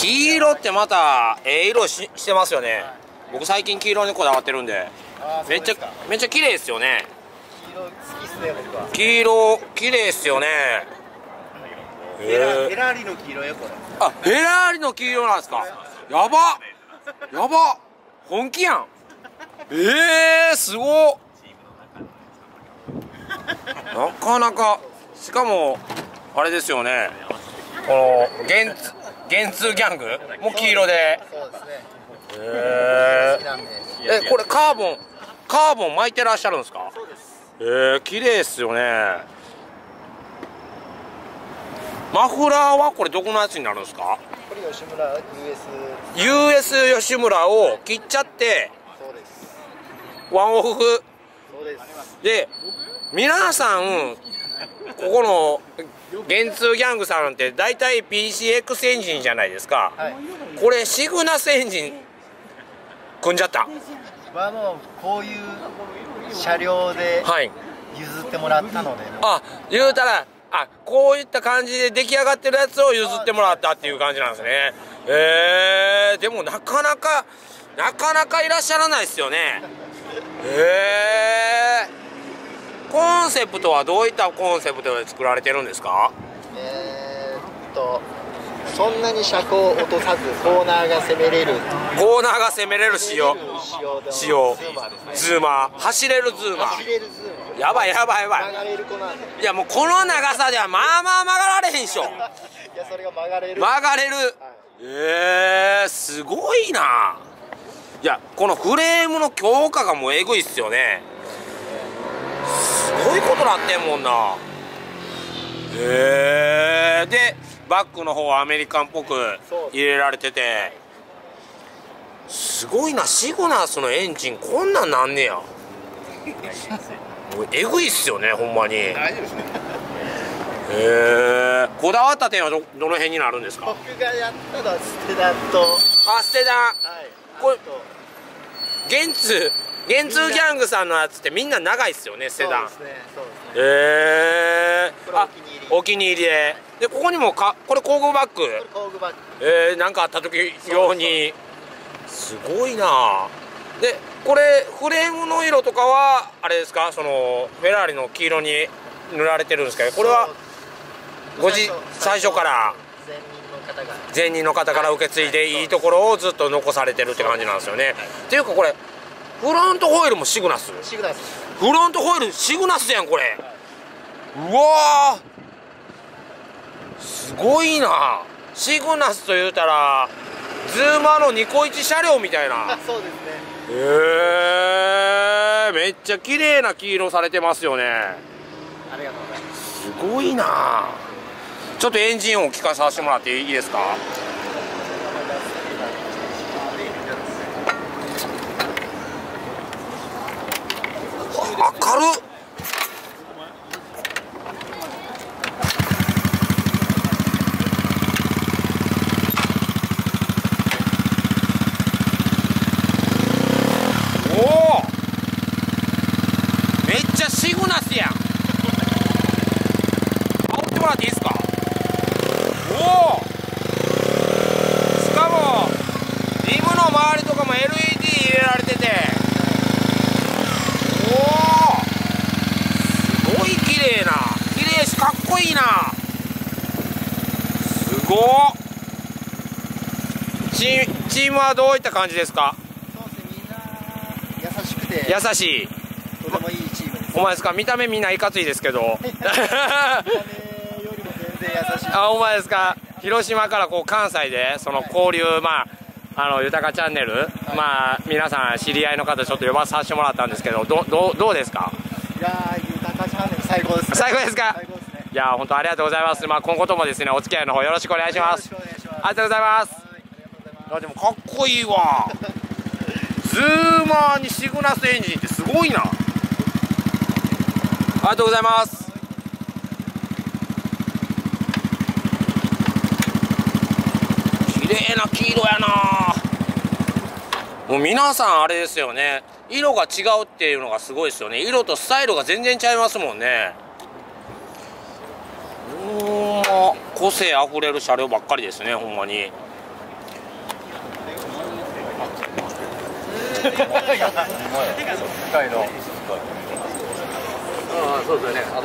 黄色ってまた色してますよね。僕最近黄色にこだわってるんで、めっちゃ綺麗ですよね。黄色綺麗ですよね。フェラーリの黄色よこれ。あ、フェラーリの黄色なんですか。やばやば、本気やん。すごっ。なかなか、しかもあれですよね、このGen2ギャングも黄色で。これカーボン巻いてらっしゃるんですか。綺麗っすよね。マフラーはこれどこのやつになるんですか。これ吉村 US 吉村を切っちゃって、ワンオフで皆さん、ここのGen2ギャングさんって大体 PCX エンジンじゃないですか、はい、これシグナスエンジン組んじゃった。まあもうこういう車両で譲ってもらったので、ね、はい、あ、言うたら、あ、こういった感じで出来上がってるやつを譲ってもらったっていう感じなんですね。でもなかなかいらっしゃらないですよね。コンセプトはどういったコンセプトで作られてるんですか。そんなに車高を落とさずコーナーが攻めれる仕様ズーマー、走れるズーマー、やばいいやもうこの長さではまあまあ曲がられへんでしょ。いやそれが曲がれる、はい、すごいな。いやこのフレームの強化がもうえぐいっすよね。すごいことなってんもんな。でバッグの方はアメリカンっぽく入れられてて、すごいな。シグナスのエンジンこんなんなんねや。えぐいっすよね、ほんまに。こだわった点は どの辺になるんですか。僕がやったのはステダンと、あ、ステダン、これGen2ギャングさんのやつってみんな長いっすよね、セダン。あ、お気に入りで。でここにもこれ工具バッグ。なんかあった時用に。すごいな。でこれフレームの色とかはあれですか、そのフェラーリの黄色に塗られてるんですけど、これは最初から前任の方から受け継いでいいところをずっと残されてるって感じなんですよね。っていうかこれ。フロントホイールもシグナス、フロントホイールシグナスやんこれ、はい、うわーすごいな。シグナスというたらズーマーのニコイチ車両みたいな。そうですね。めっちゃ綺麗な黄色されてますよね。ありがとうございます。すごいな。ちょっとエンジン音を聞かさせてもらっていいですか。明るっ。おお、めっちゃシグナスやん。煽ってもらっていいですか。おお、しかもリムの周りとかも LED 入れられてて、かっこいいな。すごっ。チームはどういった感じですか。そうですね、みんな優しくて優しいとてもいいチームです。お前ですか。見た目みんないかついですけど見た目よりも全然優しい。あ、お前ですか。広島からこう関西でその交流、はい、まあゆたかチャンネル、はい、まあ皆さん知り合いの方ちょっと呼ばさせてもらったんですけど、どうですか。いやゆたかチャンネル最高です、ね、最高ですか。いや本当ありがとうございます。まあ今後ともですねお付き合いの方よろしくお願いします。ありがとうございます。いやでもかっこいいわ。ズーマーにシグナスエンジンってすごいな。ありがとうございます。綺麗な黄色やな。もう皆さんあれですよね。色が違うっていうのがすごいですよね。色とスタイルが全然違いますもんね。個性あふれる車両ばっかりですね、ほんまに。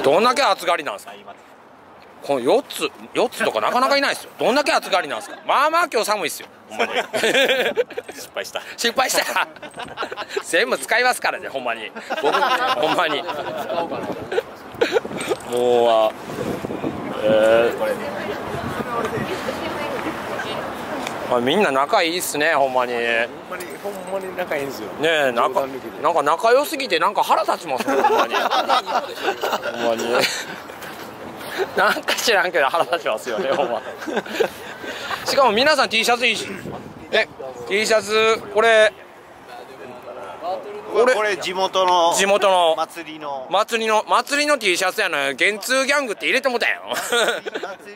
どんだけ暑がりなんですか。この4つとかなかなかいないですよ。どんだけ暑がりなんですか。まあまあ今日寒いですよ。失敗した。失敗した。全部使いますからね、ほんまに。僕ほんまに。もうまあみんな仲いいっすね、ほんまに。ほんまに仲いいんですよ。ねえ、なんか仲良すぎてなんか腹立ちますね、ほんまに。ほんまに。なんか知らんけど腹立ちますよね、ほんま。しかも皆さん T シャツいいし、T シャツこれ地元の祭りの T シャツやのよ。Gen2ギャングって入れてもたやん。祭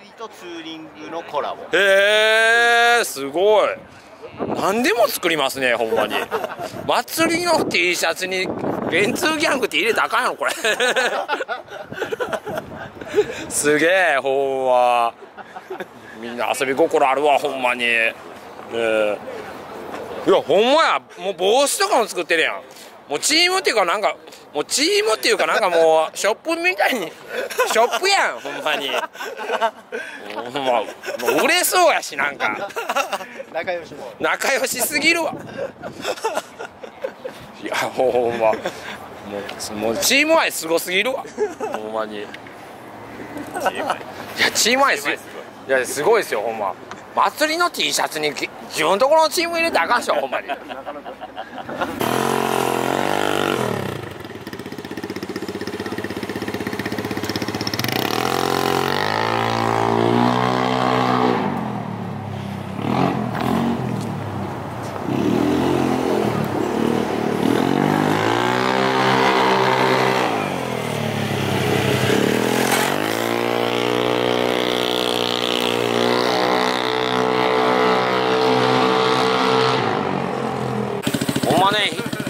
りとツーリングのコラボ。へえ、すごい。何でも作りますね、ほんまに。祭りの T シャツにGen2ギャングって入れたらあかんやろこれ。すげえ、ほんまみんな遊び心あるわ、ほんまに。いや、ほんまや、もう帽子とかも作ってるやん。もうチームっていうか、なんかもうチームっていうか、なんかもうショップみたいにショップやん、ほんまに。ほんまもう売れそうやし、なんか仲良しすぎるわ。いや、ほんまもうチーム愛すごすぎるわ、ほんまに。いや、チーム愛すごい。いや、すごいですよ、ほんま。祭りの T シャツに自分のところのチーム入れてあかんしょ、ほんまに。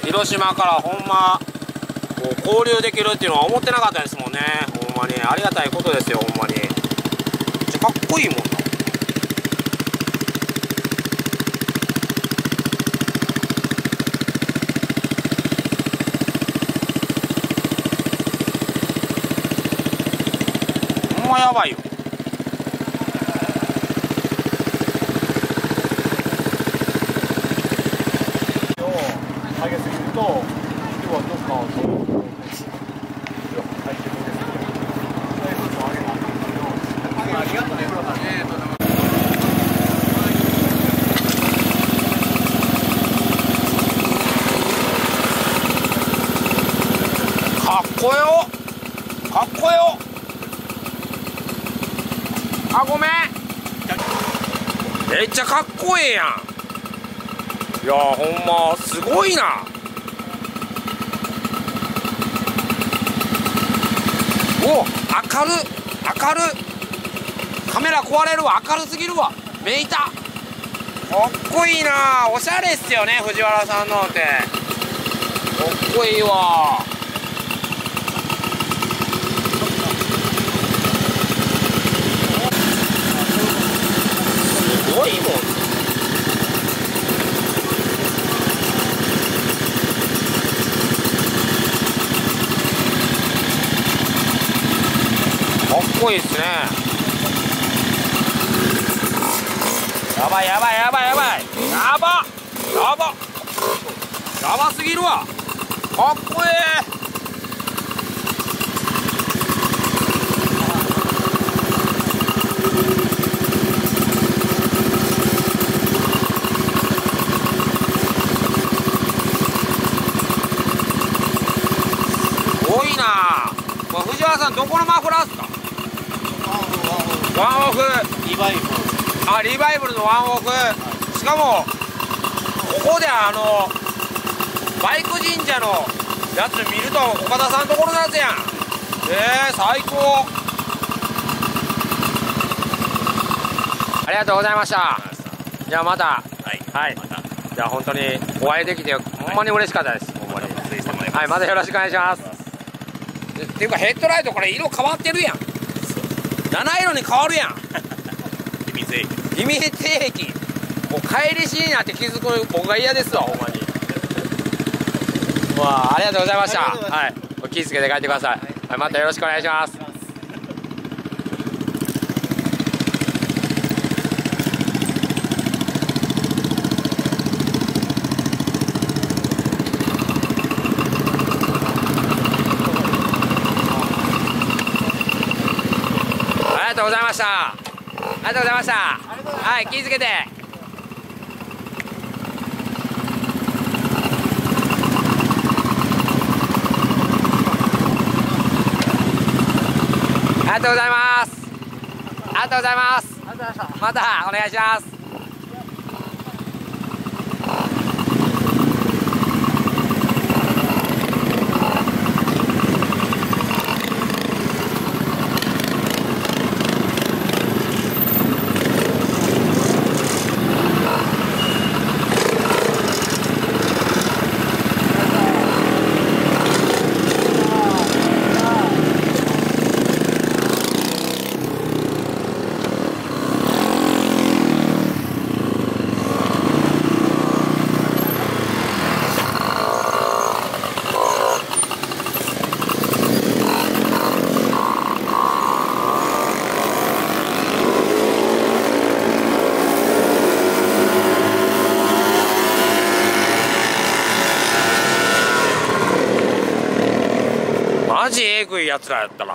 広島からほんま交流できるっていうのは思ってなかったですもんね、ほんまに。ありがたいことですよ、ほんまに。めっちゃかっこいいもんな。ほんまやばいよ。かっこよ。あ、ごめん。めっちゃかっこええやん。いや、ほんますごいな。お、明るカメラ壊れるわ。明るすぎるわ。めいた。かっこいいな。おしゃれっすよね、藤原さんのって。かっこいいわ。すごいもん。かっこいいっすね。やばすぎるわ。かっこいい。藤原さん、どこのマフラーですか？ワンオフリバイブルのワンオフ、はい、しかもここでバイク神社のやつ見ると岡田さんのところのやつやん。最高。ありがとうございました。じゃあまた、はい、じゃあ本当にお会いできてほんまに嬉しかったです。はい、またよろしくお願いします。っていうか、ヘッドライトこれ色変わってるやん。7色に変わるやん。秘密兵器。もう帰りしになって気づく僕が嫌ですわ、ほんまに。わあ、ありがとうございました。はい、お気をつけて帰ってください。はい、またよろしくお願いします。ありがとうございました。ありがとうございました。はい、気をつけて。ありがとうございます。ありがとうございます。またお願いします。マジエグいやつらやったな。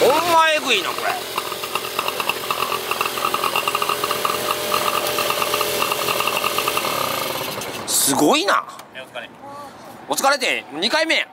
ほんまエグいなこれ。すごいな。お疲れ。お疲れで2回目。